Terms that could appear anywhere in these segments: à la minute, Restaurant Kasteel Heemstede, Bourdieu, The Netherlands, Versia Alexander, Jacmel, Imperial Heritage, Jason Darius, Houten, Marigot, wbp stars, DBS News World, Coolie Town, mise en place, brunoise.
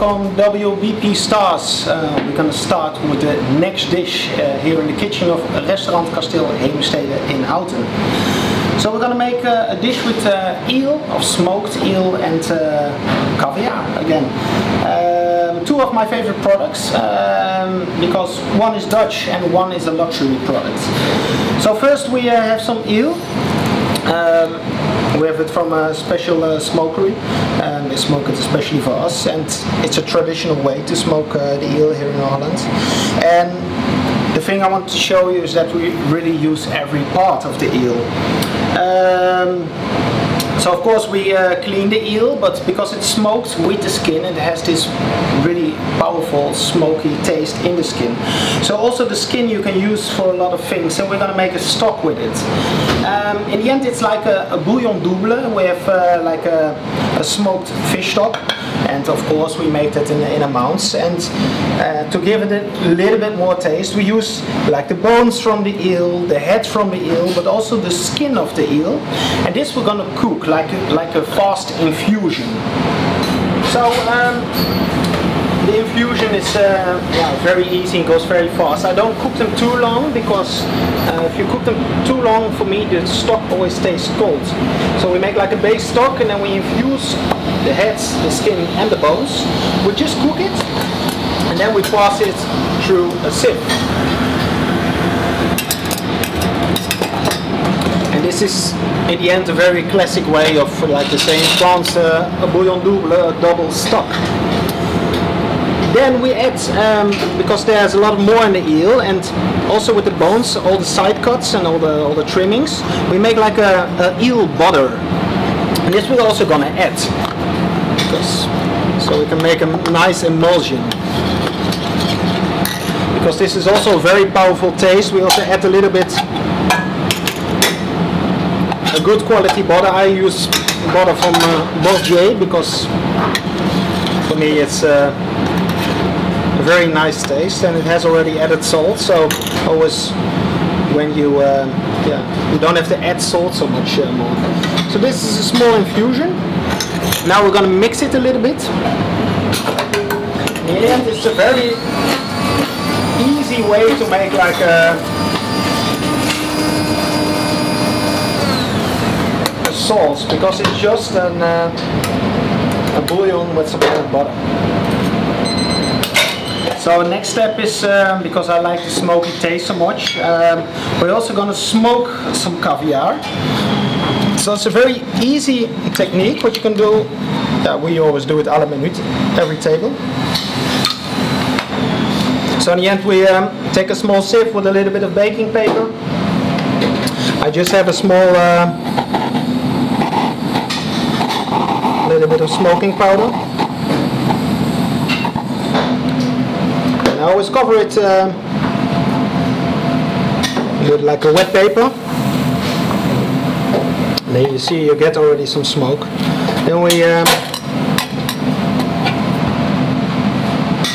welcome WBP stars. We're going to start with the next dish here in the kitchen of Restaurant Kasteel Heemstede in Houten. So we're going to make a dish with eel, or smoked eel, and caviar again. Two of my favorite products, because one is Dutch and one is a luxury product. So first we have some eel. We have it from a special smokery. They smoke it especially for us, and it's a traditional way to smoke the eel here in Holland. And the thing I want to show you is that we really use every part of the eel. So of course we clean the eel, but because it's smoked with the skin, it has this really powerful smoky taste in the skin. So also the skin you can use for a lot of things, and we're going to make a stock with it. In the end it's like a bouillon double. We have like a smoked fish stock, and of course we make that in amounts. And to give it a little bit more taste, we use like the bones from the eel, the head from the eel, but also the skin of the eel. And this we're going to cook like a fast infusion. So the infusion is very easy and goes very fast. I don't cook them too long, because if you cook them too long, for me the stock always stays cold. So we make like a base stock, and then we infuse the heads, the skin and the bones. We just cook it, and then we pass it through a sieve. And this is in the end a very classic way of, like the same France, a bouillon double, a double stock. Then we add, because there's a lot more in the eel, and also with the bones, all the side cuts and all the trimmings, we make like a eel butter. And this we're also gonna add, so we can make a nice emulsion. Because this is also a very powerful taste, we also add a little bit a good quality butter. I use butter from Bourdieu, because for me it's very nice taste, and it has already added salt. So always when you you don't have to add salt so much more. So this is a small infusion. Now we're gonna mix it a little bit. In the end, it's a very easy way to make like a sauce, because it's just a bouillon with some added butter. So next step is, because I like the smoky taste so much, we're also going to smoke some caviar. So it's a very easy technique, what you can do, we always do it à la minute, every table. So in the end we take a small sieve with a little bit of baking paper. I just have a small little bit of smoking powder. I always cover it with like a wet paper. There you see, you get already some smoke. Then we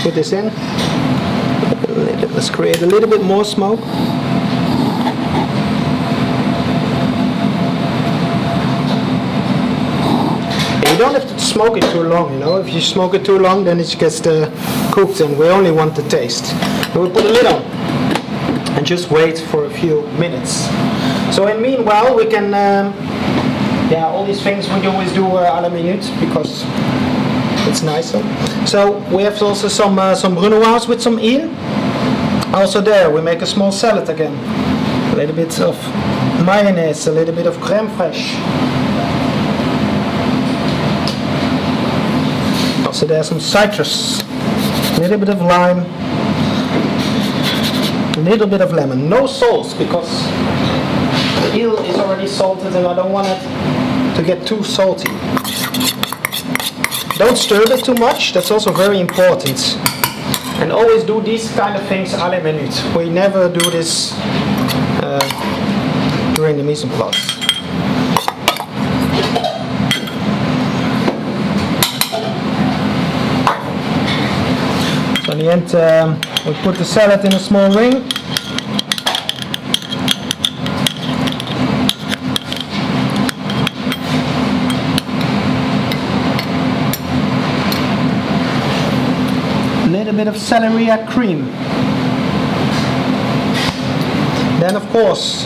put this in. Let's create a little bit more smoke. You don't have to smoke it too long, you know. If you smoke it too long, then it gets cooked, and we only want the taste. We'll put a lid on and just wait for a few minutes. So, and meanwhile, we can, all these things we always do à la minute, because it's nicer. So we have also some brunoise with some eel. Also there, we make a small salad again. A little bit of mayonnaise, a little bit of crème fraîche. So there's some citrus, a little bit of lime, a little bit of lemon. No salt, because the eel is already salted and I don't want it to get too salty. Don't stir it too much, that's also very important. And always do these kind of things à la minute. We never do this during the mise en place. In the end, we put the salad in a small ring. little bit of celery or cream. Then of course,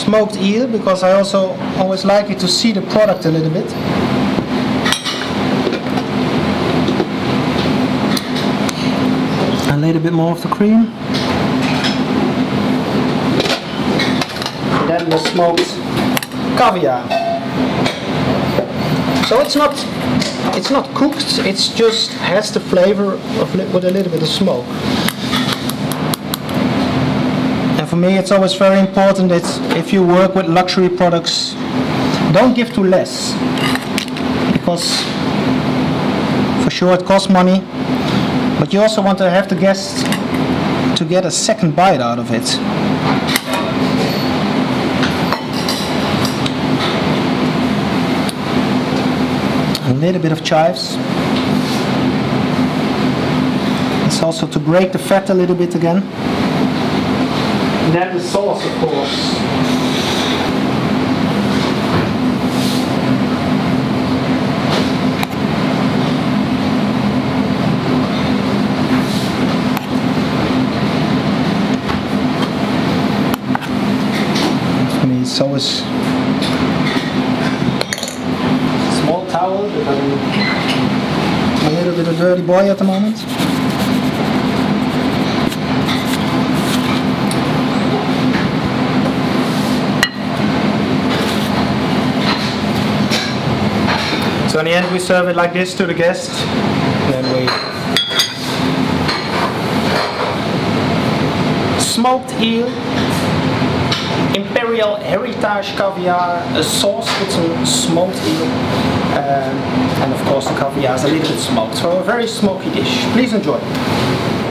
smoked eel, because I also always like it to see the product a little bit. A little bit more of the cream. And then the smoked caviar. So it's not cooked, it's just has the flavor of, with a little bit of smoke. For me, it's always very important that if you work with luxury products, don't give too less, because for sure it costs money, but you also want to have the guests to get a second bite out of it. A little bit of chives. It's also to break the fat a little bit again. And then the sauce, of course. For me, it's always a small towel, but I'm a little bit of a dirty boy at the moment. So in the end we serve it like this to the guest, then we smoked eel, Imperial Heritage caviar, a sauce with some smoked eel, and of course the caviar is a little bit smoked, so a very smoky dish. Please enjoy.